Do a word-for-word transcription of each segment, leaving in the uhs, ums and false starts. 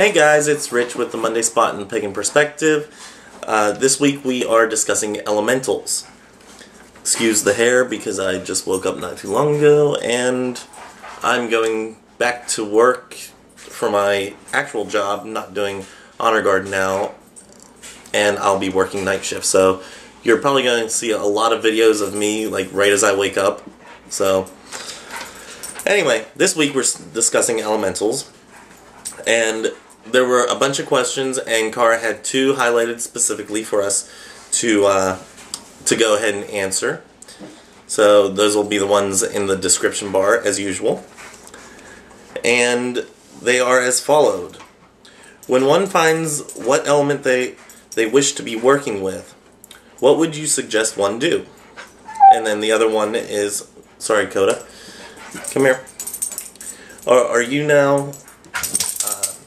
Hey guys, it's Rich with the Monday Spot and Pagan Perspective. Uh, this week we are discussing elementals. Excuse the hair because I just woke up not too long ago and I'm going back to work for my actual job, not doing honor guard now, and I'll be working night shift. So you're probably going to see a lot of videos of me like right as I wake up. So anyway, this week we're discussing elementals, and there were a bunch of questions, and Kara had two highlighted specifically for us to uh, to go ahead and answer. So those will be the ones in the description bar, as usual. And they are as followed. When one finds what element they, they wish to be working with, what would you suggest one do? And then the other one is... Sorry, Coda. Come here. Are, are you now...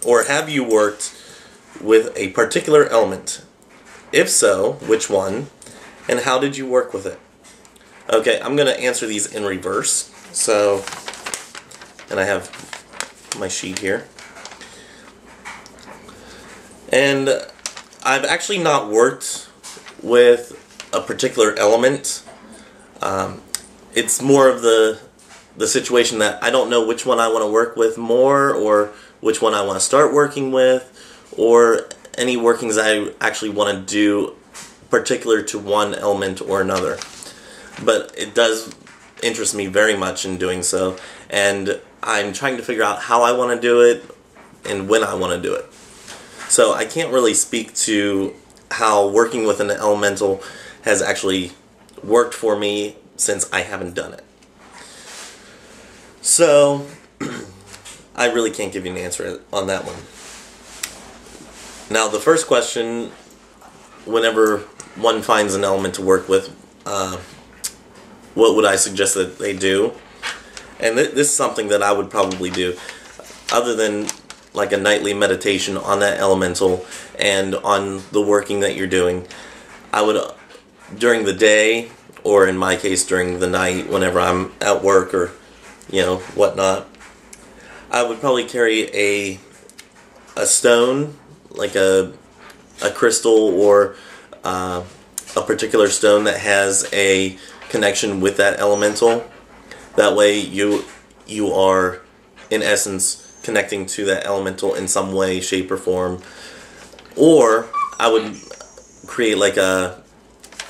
Or have you worked with a particular element? If so, which one? And how did you work with it? Okay, I'm going to answer these in reverse. So, and I have my sheet here. And I've actually not worked with a particular element. Um, it's more of the the situation that I don't know which one I want to work with more, or which one I want to start working with, or any workings I actually want to do particular to one element or another. But it does interest me very much in doing so, and I'm trying to figure out how I want to do it and when I want to do it. So I can't really speak to how working with an elemental has actually worked for me, since I haven't done it. So I really can't give you an answer on that one. Now, the first question, whenever one finds an element to work with, uh, what would I suggest that they do? And th this is something that I would probably do, other than like a nightly meditation on that elemental and on the working that you're doing. I would, uh, during the day, or in my case, during the night, whenever I'm at work or, you know, whatnot, I would probably carry a a stone, like a a crystal, or uh, a particular stone that has a connection with that elemental. That way you you are in essence connecting to that elemental in some way, shape, or form. Or I would create like a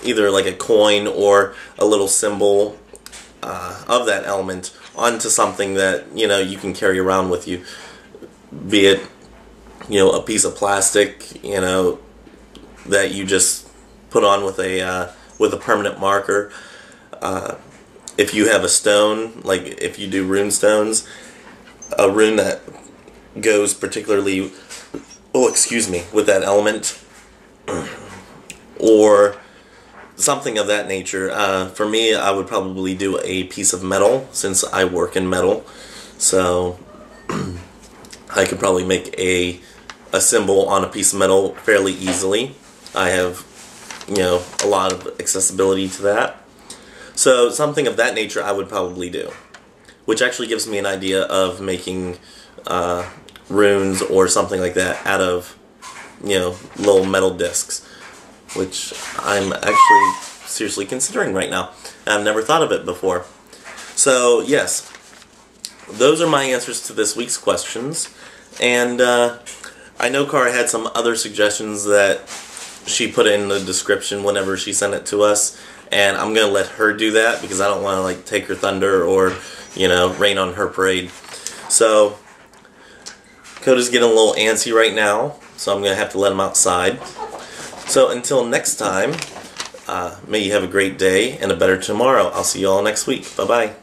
either like a coin or a little symbol uh, of that element onto something that, you know, you can carry around with you, be it, you know, a piece of plastic, you know, that you just put on with a uh, with a permanent marker. Uh, if you have a stone, like if you do rune stones, a rune that goes particularly, oh excuse me, with that element, or something of that nature. Uh, for me, I would probably do a piece of metal, since I work in metal. So I could probably make a a symbol on a piece of metal fairly easily. I have, you know, a lot of accessibility to that. So something of that nature I would probably do, which actually gives me an idea of making uh, runes or something like that out of, you know, little metal discs, which I'm actually seriously considering right now. I've never thought of it before. So, yes, those are my answers to this week's questions. And uh, I know Kara had some other suggestions that she put in the description whenever she sent it to us, and I'm going to let her do that because I don't want to like take her thunder or, you know, rain on her parade. So, Coda's getting a little antsy right now, so I'm going to have to let him outside. So until next time, uh, may you have a great day and a better tomorrow. I'll see you all next week. Bye-bye.